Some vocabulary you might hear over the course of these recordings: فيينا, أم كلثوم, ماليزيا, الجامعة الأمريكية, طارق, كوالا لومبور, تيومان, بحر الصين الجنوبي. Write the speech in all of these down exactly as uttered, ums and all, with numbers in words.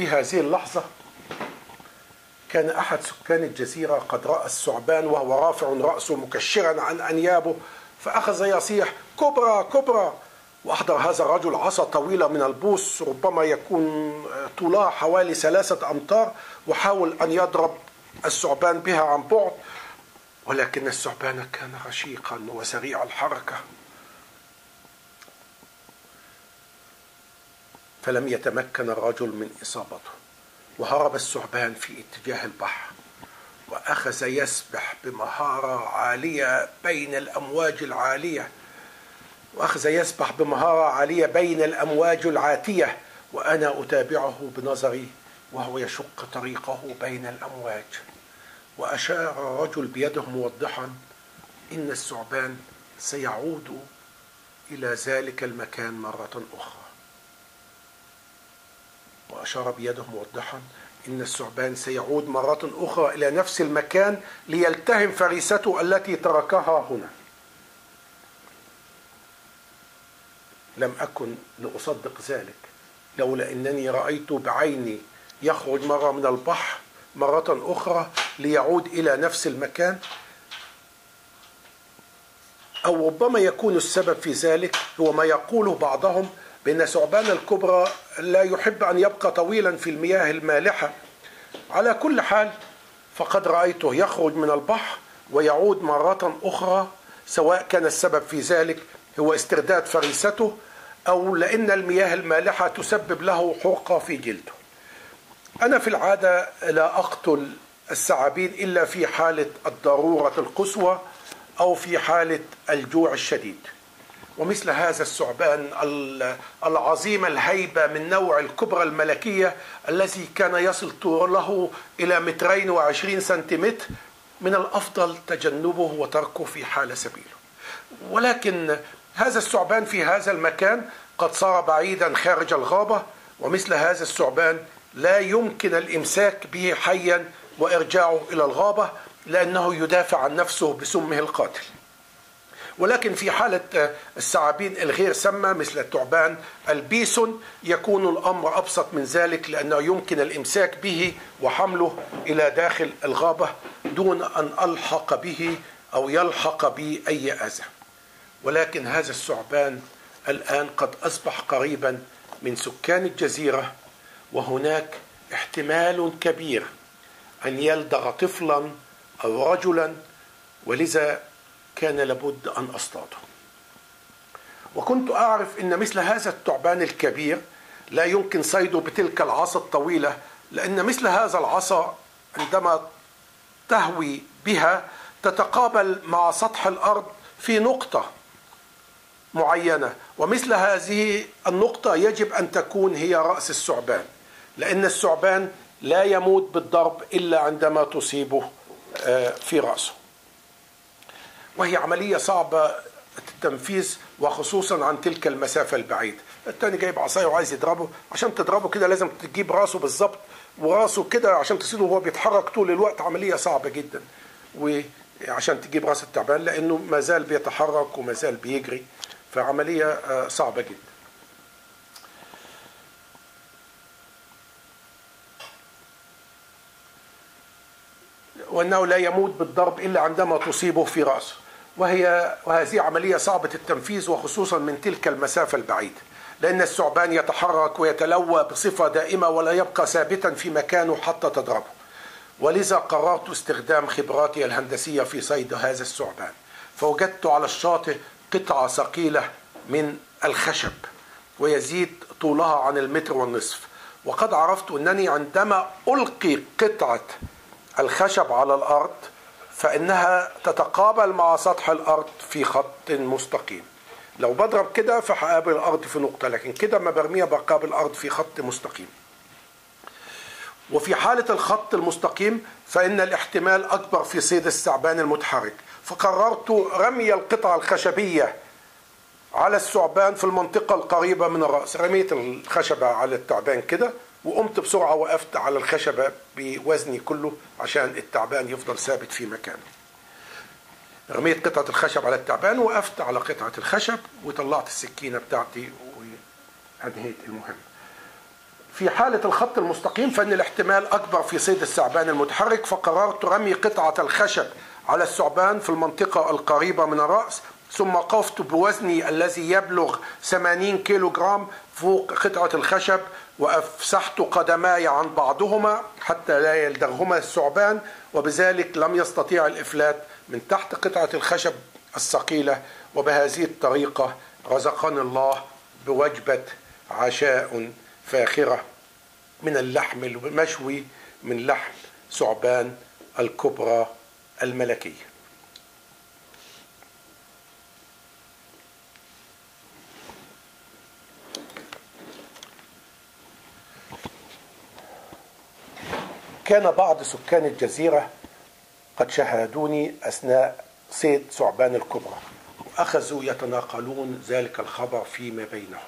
في هذه اللحظة كان أحد سكان الجزيرة قد رأى الثعبان وهو رافع رأسه مكشرا عن أنيابه، فأخذ يصيح كبرى كبرى. وأحضر هذا الرجل عصا طويلة من البوص ربما يكون طولها حوالي ثلاثة أمتار، وحاول أن يضرب الثعبان بها عن بعد، ولكن الثعبان كان رشيقا وسريع الحركة فلم يتمكن الرجل من إصابته، وهرب الثعبان في اتجاه البحر، وأخذ يسبح بمهارة عالية بين الأمواج العالية وأخذ يسبح بمهارة عالية بين الأمواج العاتية، وأنا أتابعه بنظري وهو يشق طريقه بين الأمواج. وأشار الرجل بيده موضحا إن الثعبان سيعود إلى ذلك المكان مرة أخرى وأشار بيده موضحا إن الثعبان سيعود مرة أخرى إلى نفس المكان ليلتهم فريسته التي تركها هنا. لم أكن لأصدق ذلك لولا أنني رأيت بعيني يخرج مرة من البحر مرة أخرى ليعود إلى نفس المكان، أو ربما يكون السبب في ذلك هو ما يقوله بعضهم بأن ثعبان الكبرى لا يحب أن يبقى طويلا في المياه المالحة. على كل حال فقد رأيته يخرج من البحر ويعود مرة أخرى، سواء كان السبب في ذلك هو استرداد فريسته أو لأن المياه المالحة تسبب له حرقة في جلده. أنا في العادة لا أقتل الثعابين إلا في حالة الضرورة القصوى أو في حالة الجوع الشديد، ومثل هذا الثعبان العظيم الهيبة من نوع الكبرى الملكية الذي كان يصل طوله إلى مترين وعشرين سنتيمتر من الأفضل تجنبه وتركه في حال سبيله. ولكن هذا الثعبان في هذا المكان قد صار بعيدا خارج الغابة، ومثل هذا الثعبان لا يمكن الإمساك به حيا وإرجاعه إلى الغابة لأنه يدافع عن نفسه بسمه القاتل. ولكن في حالة الثعابين الغير سامة مثل الثعبان البيسون يكون الأمر أبسط من ذلك، لأنه يمكن الإمساك به وحمله إلى داخل الغابة دون أن ألحق به أو يلحق بي أي أذى. ولكن هذا الثعبان الآن قد أصبح قريبا من سكان الجزيرة، وهناك احتمال كبير أن يلدغ طفلا أو رجلا، ولذا كان لابد أن أصطاده. وكنت أعرف أن مثل هذا الثعبان الكبير لا يمكن صيده بتلك العصا الطويلة، لأن مثل هذا العصا عندما تهوي بها تتقابل مع سطح الأرض في نقطة معينة، ومثل هذه النقطة يجب أن تكون هي رأس الثعبان، لأن الثعبان لا يموت بالضرب إلا عندما تصيبه في رأسه، وهي عملية صعبة التنفيذ وخصوصا عن تلك المسافة البعيدة. التاني جايب عصاية وعايز يضربه، عشان تضربه كده لازم تجيب رأسه بالضبط ورأسه كده عشان تصيده وهو بيتحرك طول الوقت، عملية صعبة جدا، وعشان تجيب راس التعبان لأنه ما زال بيتحرك وما زال بيجري، فعملية صعبة جدا. وأنه لا يموت بالضرب إلا عندما تصيبه في رأسه، وهي وهذه عملية صعبة التنفيذ وخصوصا من تلك المسافة البعيدة، لأن الثعبان يتحرك ويتلوى بصفة دائمة ولا يبقى ثابتا في مكانه حتى تضربه. ولذا قررت استخدام خبراتي الهندسية في صيد هذا الثعبان، فوجدت على الشاطئ قطعة ثقيلة من الخشب ويزيد طولها عن المتر والنصف، وقد عرفت أنني عندما ألقي قطعة الخشب على الأرض فإنها تتقابل مع سطح الأرض في خط مستقيم. لو بضرب كده فهقابل الأرض في نقطة، لكن كده ما برميها بقابل الأرض في خط مستقيم، وفي حالة الخط المستقيم فإن الاحتمال أكبر في صيد الثعبان المتحرك. فقررت رمي القطعة الخشبية على الثعبان في المنطقة القريبة من الرأس، رميت الخشبة على الثعبان كده وقمت بسرعة وقفت على الخشبة بوزني كله عشان الثعبان يفضل ثابت في مكانه. رميت قطعة الخشب على الثعبان وقفت على قطعة الخشب وطلعت السكينة بتاعتي وانهيت المهمة. في حالة الخط المستقيم فإن الاحتمال أكبر في صيد الثعبان المتحرك، فقررت رمي قطعة الخشب على الثعبان في المنطقة القريبة من الرأس، ثم قفت بوزني الذي يبلغ ثمانين كيلو جرام فوق قطعة الخشب، وأفسحت قدماي عن بعضهما حتى لا يلدغهما الثعبان، وبذلك لم يستطيع الإفلات من تحت قطعة الخشب الثقيلة. وبهذه الطريقة رزقنا الله بوجبة عشاء فاخرة من اللحم المشوي من لحم ثعبان الكبرى الملكية. كان بعض سكان الجزيرة قد شاهدوني أثناء صيد ثعبان الكبرى، وأخذوا يتناقلون ذلك الخبر فيما بينهم،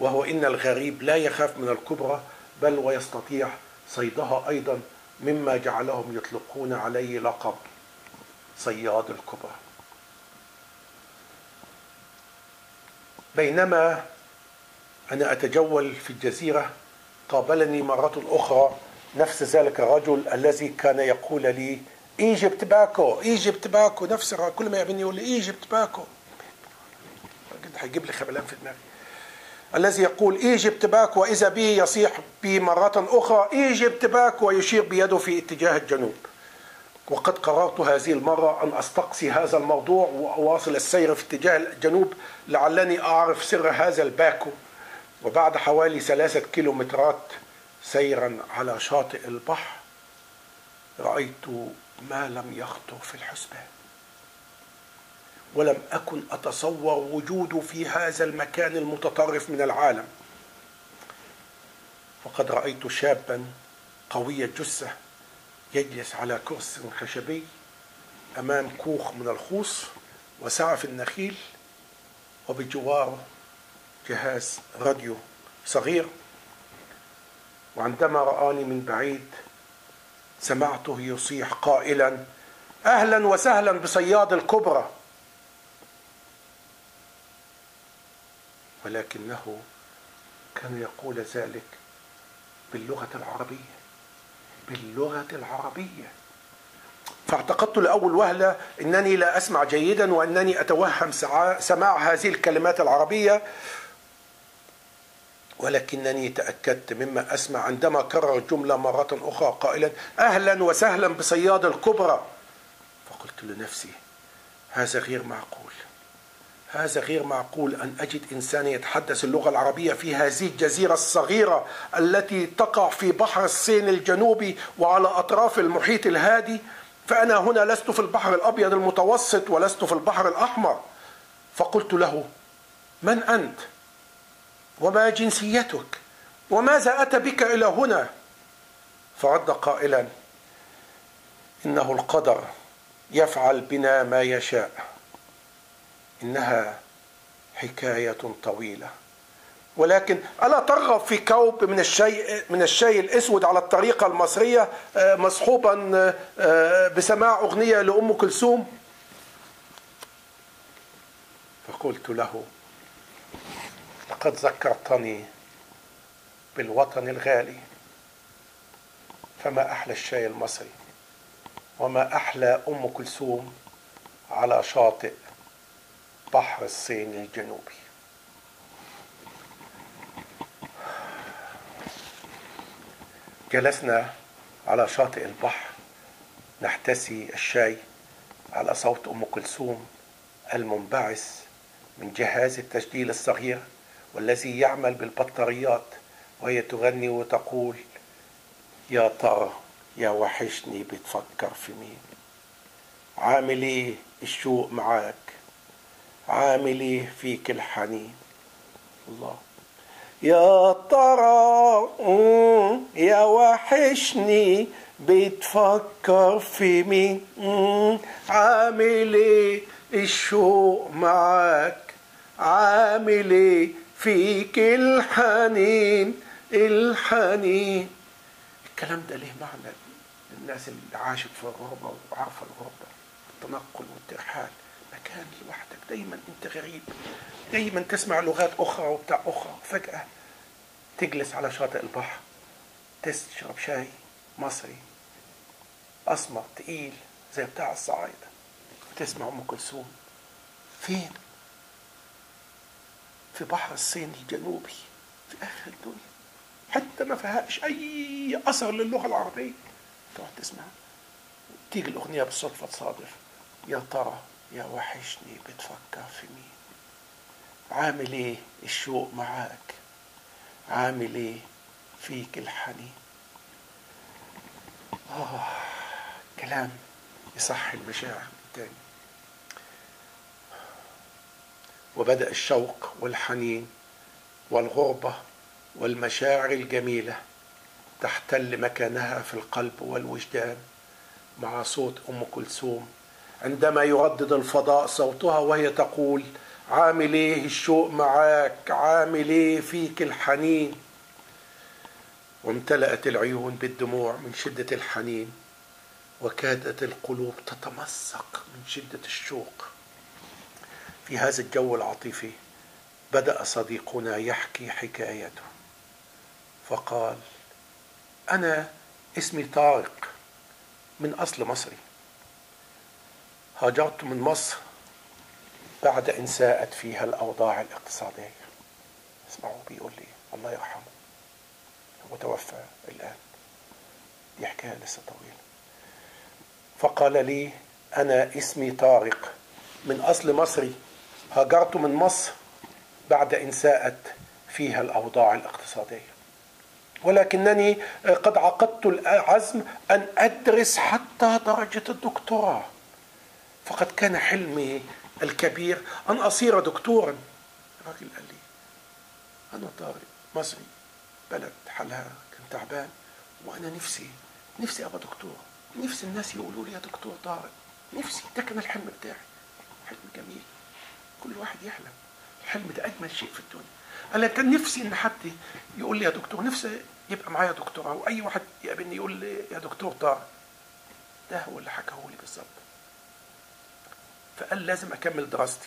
وهو إن الغريب لا يخاف من الكبرى بل ويستطيع صيدها أيضا، مما جعلهم يطلقون عليه لقب صياد الكبرى. بينما أنا أتجول في الجزيرة قابلني مرة أخرى نفس ذلك الرجل الذي كان يقول لي ايجيبت باكو ايجيبت باكو، نفس كل ما يقابلني يقول لي ايجيبت باكو، هيجيب لي خبلان في دماغي، الذي يقول ايجيبت باكو، واذا به يصيح بي مرة اخرى ايجيبت باكو ويشير بيده في اتجاه الجنوب. وقد قررت هذه المرة ان استقصي هذا الموضوع واواصل السير في اتجاه الجنوب لعلني اعرف سر هذا الباكو. وبعد حوالي ثلاثة كيلومترات سيرا على شاطئ البحر رأيت ما لم يخطر في الحسبان، ولم أكن أتصور وجوده في هذا المكان المتطرف من العالم. فقد رأيت شابا قوي الجثة يجلس على كرسي خشبي أمام كوخ من الخوص وسعف النخيل، وبجواره جهاز راديو صغير، وعندما رآني من بعيد سمعته يصيح قائلا أهلا وسهلا بصياد الكبرى، ولكنه كان يقول ذلك باللغة العربية باللغة العربية فاعتقدت لأول وهلة أنني لا أسمع جيدا وأنني أتوهم سماع هذه الكلمات العربية، ولكنني تأكدت مما أسمع عندما كرر الجملة مرة أخرى قائلا أهلا وسهلا بصياد الكبرى. فقلت لنفسي هذا غير معقول، هذا غير معقول أن أجد إنسان يتحدث اللغة العربية في هذه الجزيرة الصغيرة التي تقع في بحر الصين الجنوبي وعلى أطراف المحيط الهادي، فأنا هنا لست في البحر الأبيض المتوسط ولست في البحر الأحمر. فقلت له من أنت؟ وما جنسيتك؟ وماذا أتى بك إلى هنا؟ فرد قائلا إنه القدر يفعل بنا ما يشاء، إنها حكاية طويلة، ولكن ألا ترغب في كوب من الشاي من الشاي الأسود على الطريقة المصرية مصحوبا بسماع أغنية لأم كلثوم؟ فقلت له لقد ذكرتني بالوطن الغالي، فما أحلى الشاي المصري وما أحلى أم كلثوم على شاطئ بحر الصين الجنوبي. جلسنا على شاطئ البحر نحتسي الشاي على صوت أم كلثوم المنبعث من جهاز التسجيل الصغير والذي يعمل بالبطاريات، وهي تغني وتقول يا ترى يا وحشني بتفكر في مين، عامل ايه الشوق معاك، عامل ايه فيك الحنين، الله يا ترى يا وحشني بتفكر في مين، عامل ايه الشوق معاك، عامل ايه فيك الحنين الحنين. الكلام ده ليه معنى للناس اللي عاشت في الغربة وعارفة الغربة، التنقل والترحال، مكان لوحدك، دايما انت غريب، دايما تسمع لغات اخرى وبتاع اخرى، فجأة تجلس على شاطئ البحر، تشرب شاي مصري أسمر تقيل زي بتاع الصعايدة، وتسمع أم كلثوم. فين؟ في بحر الصين الجنوبي، في آخر الدنيا، حتى ما فيهاش أي أثر للغة العربية. تقعد تسمعها، تيجي الأغنية بالصدفة تصادف. يا ترى يا وحشني بتفكر في مين؟ عامل إيه الشوق معاك؟ عامل إيه فيك الحنين؟ آه كلام يصحي المشاعر تاني. وبدأ الشوق والحنين والغربة والمشاعر الجميلة تحتل مكانها في القلب والوجدان مع صوت أم كلثوم عندما يردد الفضاء صوتها وهي تقول: عامل إيه الشوق معاك، عامل إيه فيك الحنين. وامتلأت العيون بالدموع من شدة الحنين، وكادت القلوب تتمسق من شدة الشوق. في هذا الجو العاطفي بدأ صديقنا يحكي حكايته، فقال: أنا اسمي طارق، من أصل مصري، هاجرت من مصر بعد أن ساءت فيها الأوضاع الاقتصادية. اسمعوا بيقول لي، الله يرحمه، هو توفى الآن، دي حكاية لسه طويلة. فقال لي: أنا اسمي طارق، من أصل مصري، هاجرت من مصر بعد أن ساءت فيها الأوضاع الاقتصادية، ولكنني قد عقدت العزم أن أدرس حتى درجة الدكتوراه، فقد كان حلمي الكبير أن أصير دكتورا. الراجل قال لي: أنا طارق مصري، بلد حالها كان تعبان، وأنا نفسي نفسي أبقى دكتور، نفسي الناس يقولوا لي يا دكتور طارق، نفسي، ده كان الحلم بتاعي، حلم جميل، كل واحد يحلم، الحلم ده أجمل شيء في الدنيا. أنا كان نفسي إن حد يقول لي يا دكتور، نفسي يبقى معايا دكتوراه، وأي واحد يقابلني يقول لي يا دكتور طارق. ده هو اللي حكاه لي بالظبط. فقال لازم أكمل دراستي.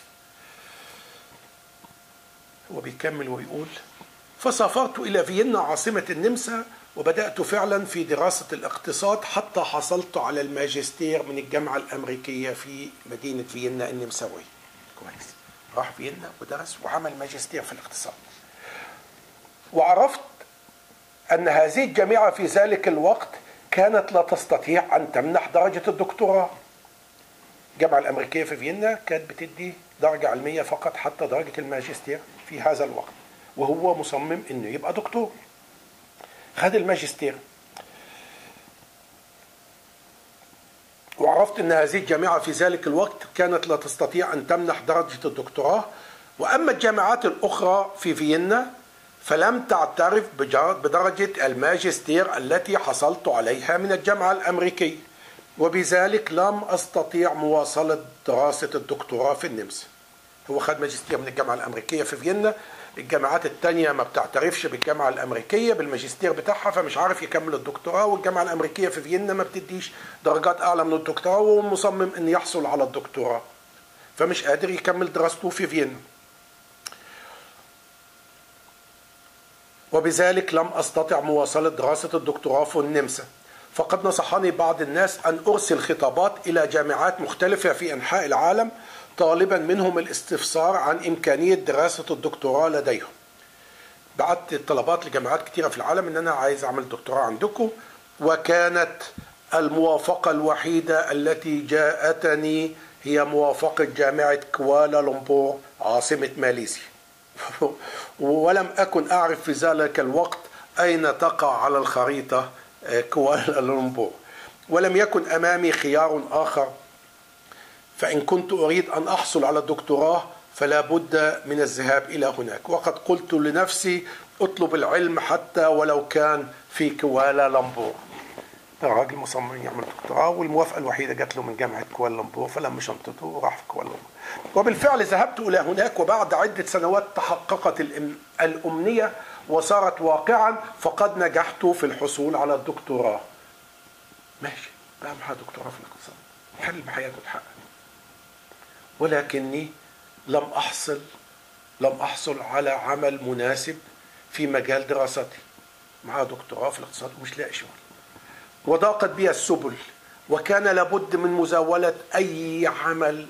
هو بيكمل ويقول: فسافرت إلى فيينا عاصمة النمسا، وبدأت فعلا في دراسة الاقتصاد حتى حصلت على الماجستير من الجامعة الأمريكية في مدينة فيينا النمساوية. كويس، راح فيينا ودرس وعمل ماجستير في الاقتصاد. وعرفت أن هذه الجامعة في ذلك الوقت كانت لا تستطيع أن تمنح درجة الدكتوراه. الجامعة الأمريكية في فيينا كانت بتدي درجة علمية فقط حتى درجة الماجستير في هذا الوقت، وهو مصمم أنه يبقى دكتور. خد الماجستير، وعرفت أن هذه الجامعة في ذلك الوقت كانت لا تستطيع أن تمنح درجة الدكتوراه. وأما الجامعات الأخرى في فيينا فلم تعترف بدرجة الماجستير التي حصلت عليها من الجامعة الأمريكية، وبذلك لم أستطيع مواصلة دراسة الدكتوراه في النمسا. هو خد ماجستير من الجامعة الأمريكية في فيينا، الجامعات التانية ما بتعترفش بالجامعة الأمريكية بالماجستير بتاعها، فمش عارف يكمل الدكتوراه، والجامعة الأمريكية في فيينا ما بتديش درجات أعلى من الدكتوراه، ومصمم أن يحصل على الدكتوراه، فمش قادر يكمل دراسته في فيينا. وبذلك لم أستطع مواصلة دراسة الدكتوراه في النمسا، فقد نصحني بعض الناس أن أرسل خطابات إلى جامعات مختلفة في أنحاء العالم طالبا منهم الاستفسار عن إمكانية دراسة الدكتوراه لديهم. بعت طلبات لجامعات كتيرة في العالم إن أنا عايز أعمل دكتوراه عندكم، وكانت الموافقة الوحيدة التي جاءتني هي موافقة جامعة كوالا لومبور عاصمة ماليزيا. ولم أكن أعرف في ذلك الوقت أين تقع على الخريطة كوالا لومبور، ولم يكن أمامي خيار آخر، فإن كنت أريد أن أحصل على الدكتوراه فلا بد من الذهاب إلى هناك. وقد قلت لنفسي أطلب العلم حتى ولو كان في كوالا لومبور. الراجل مصمم يعمل دكتوراه، والموافقة الوحيدة جات له من جامعة كوالا لومبور، فلم شنطته وراح في كوالا لومبور. وبالفعل ذهبت إلى هناك، وبعد عدة سنوات تحققت الأمنية وصارت واقعا، فقد نجحت في الحصول على الدكتوراه. ماشي، بعمل دكتوراه في الاقتصاد، حلم حياته اتحقق. ولكني لم أحصل لم أحصل على عمل مناسب في مجال دراستي، معاها دكتوراه في الاقتصاد ومش لاقي شغل، وضاقت بي السبل، وكان لابد من مزاولة أي عمل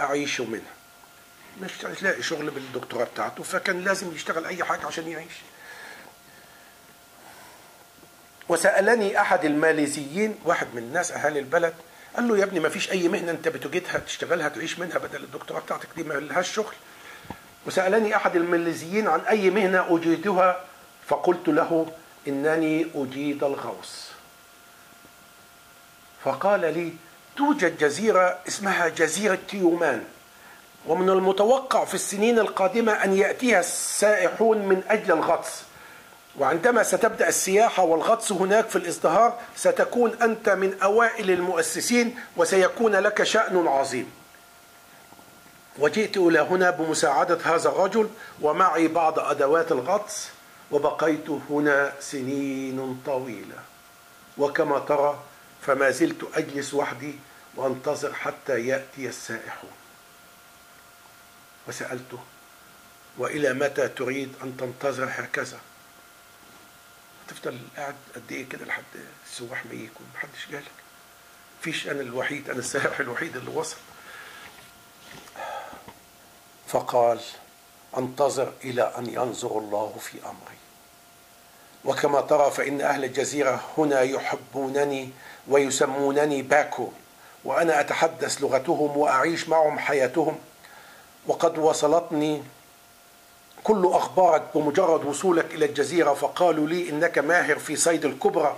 أعيش منها. مش لاقي شغل بالدكتوراه بتاعته، فكان لازم يشتغل أي حاجة عشان يعيش. وسألني أحد الماليزيين، واحد من الناس أهالي البلد، قال له يا ابني ما فيش أي مهنة أنت بتجدها تشتغلها تعيش منها بدل الدكتوراه بتاعتك دي ما لهاش شغل؟ وسألني أحد الماليزيين عن أي مهنة أجيدها، فقلت له إنني أجيد الغوص. فقال لي توجد جزيرة اسمها جزيرة تيومان، ومن المتوقع في السنين القادمة أن يأتيها السائحون من أجل الغطس، وعندما ستبدأ السياحة والغطس هناك في الازدهار ستكون أنت من أوائل المؤسسين وسيكون لك شأن عظيم. وجئت إلى هنا بمساعدة هذا الرجل ومعي بعض أدوات الغطس، وبقيت هنا سنين طويلة، وكما ترى فما زلت أجلس وحدي وأنتظر حتى يأتي السائحون. وسألته وإلى متى تريد أن تنتظر هكذا؟ تفضل قاعد قد إيه كده لحد السواح ما يجيك ومحدش جالك؟ فيش، أنا الوحيد، أنا السائح الوحيد اللي وصل. فقال انتظر إلى أن ينظر الله في أمري، وكما ترى فإن أهل الجزيرة هنا يحبونني ويسمونني باكو، وأنا أتحدث لغتهم وأعيش معهم حياتهم، وقد وصلتني كل أخبارك بمجرد وصولك إلى الجزيرة. فقالوا لي إنك ماهر في صيد الكبرى،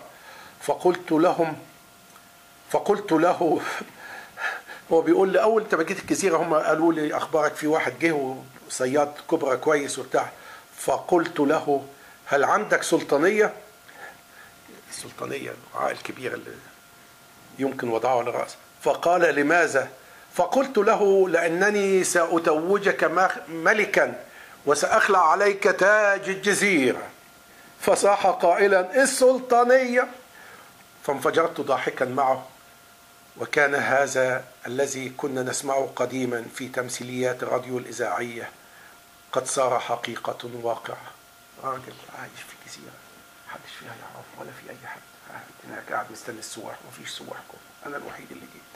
فقلت لهم فقلت له هو بيقول لي أول أنت ما جيت الجزيرة هم قالوا لي أخبارك في واحد جه وصياد كبرى كويس وبتاع. فقلت له هل عندك سلطانية؟ السلطانية العائل الكبير اللي يمكن وضعه على رأسه. فقال لماذا؟ فقلت له لأنني سأتوجك ملكا وسأخلع عليك تاج الجزيرة. فصاح قائلا السلطانية، فانفجرت ضاحكا معه. وكان هذا الذي كنا نسمعه قديما في تمثيليات الراديو الإذاعية قد صار حقيقة واقعة. راجل عايش في جزيرة محدش فيها يعرف ولا في أي حد، هناك قاعد مستني السواح ومفيش سواحكم، أنا الوحيد اللي جيت.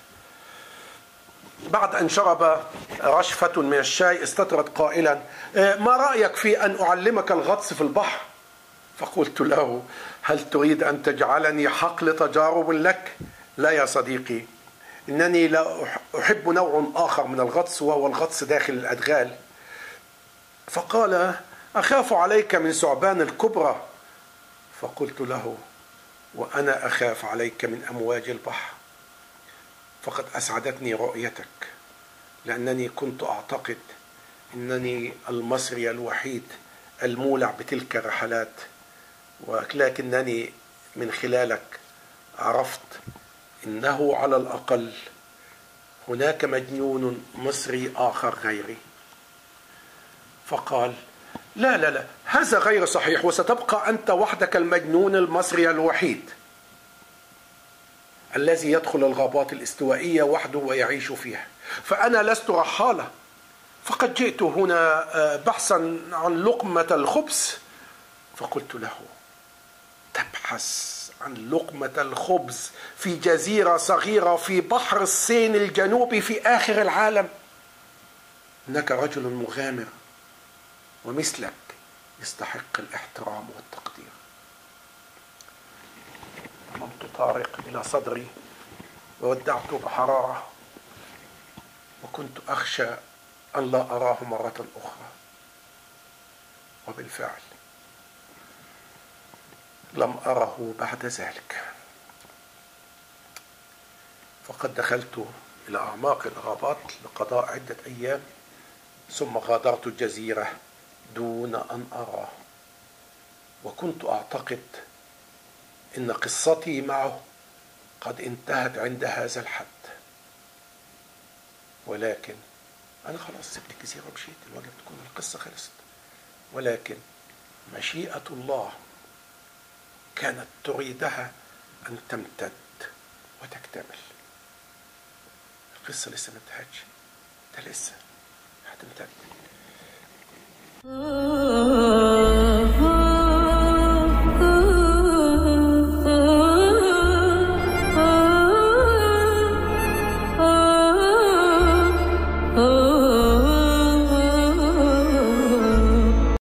بعد أن شرب رشفة من الشاي استطرد قائلا ما رأيك في أن أعلمك الغطس في البحر؟ فقلت له هل تريد أن تجعلني حقل تجارب لك؟ لا يا صديقي، إنني لا أحب نوع آخر من الغطس وهو الغطس داخل الأدغال. فقال أخاف عليك من ثعبان الكبرى. فقلت له وأنا أخاف عليك من أمواج البحر. فقد أسعدتني رؤيتك، لأنني كنت أعتقد أنني المصري الوحيد المولع بتلك الرحلات، ولكنني من خلالك عرفت إنه على الأقل هناك مجنون مصري آخر غيري. فقال لا لا لا، هذا غير صحيح، وستبقى أنت وحدك المجنون المصري الوحيد الذي يدخل الغابات الاستوائية وحده ويعيش فيها، فأنا لست رحالة، فقد جئت هنا بحثا عن لقمة الخبز. فقلت له تبحث عن لقمة الخبز في جزيرة صغيرة في بحر الصين الجنوبي في آخر العالم؟ إنك رجل مغامر، ومثلك يستحق الاحترام والتقدير. ضممت طارق إلى صدري وودعته بحرارة، وكنت أخشى أن لا أراه مرة أخرى. وبالفعل لم أره بعد ذلك، فقد دخلت إلى أعماق الغابات لقضاء عدة أيام، ثم غادرت الجزيرة دون أن أراه. وكنت أعتقد أن قصتي معه قد انتهت عند هذا الحد، ولكن أنا خلاص سبت الجزيرة ومشيت، الواجب تكون القصة خلصت. ولكن مشيئة الله كانت تريدها أن تمتد وتكتمل. القصة لسه ما انتهتش، ده لسه هتمتد.